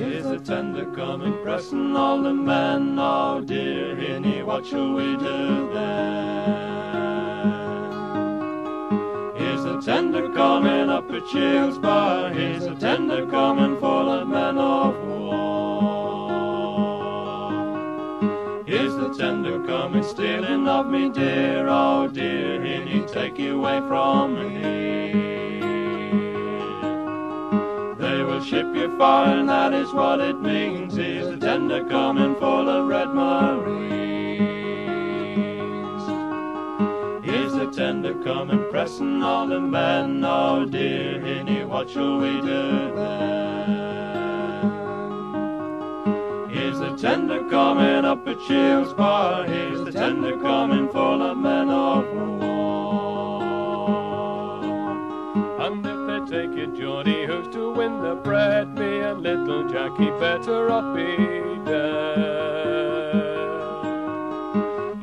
Here's a tender coming, pressing all the men. Oh dear, hinny, what shall we do then? Here's a tender coming up at Shields Bar. Here's a tender coming full of men of war. Here's the tender coming, stealing of me dear. Oh dear, hinny, take you away from here. Ship you far, and that is what it means. Here's the tender coming full of red marines. Here's the tender coming, pressing all the men. Oh dear, hinny, what shall we do then? Here's the tender coming up at Shields Bar. Here's the tender coming full of men of war. And if they take it, Geordie, who's to win the bread, me and little Jackie better off be dead.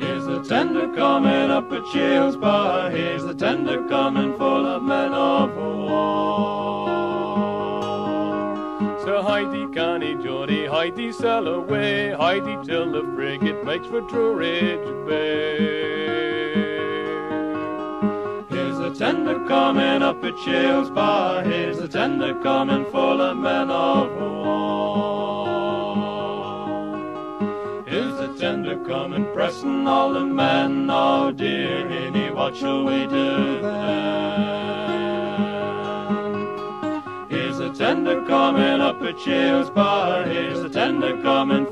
Here's the tender coming up at Shields Bar. Here's the tender coming full of men of war. So hidey canny Geordie, hidey sail away, hidey till the frigate makes for Trueridge Bay. Tender coming up at Shields Bar. Here's the tender coming full of men of war. Here's the tender coming, pressing all the men. Oh dear, hinny, what shall we do then? Here's the tender coming up at Shields Bar. Here's the tender coming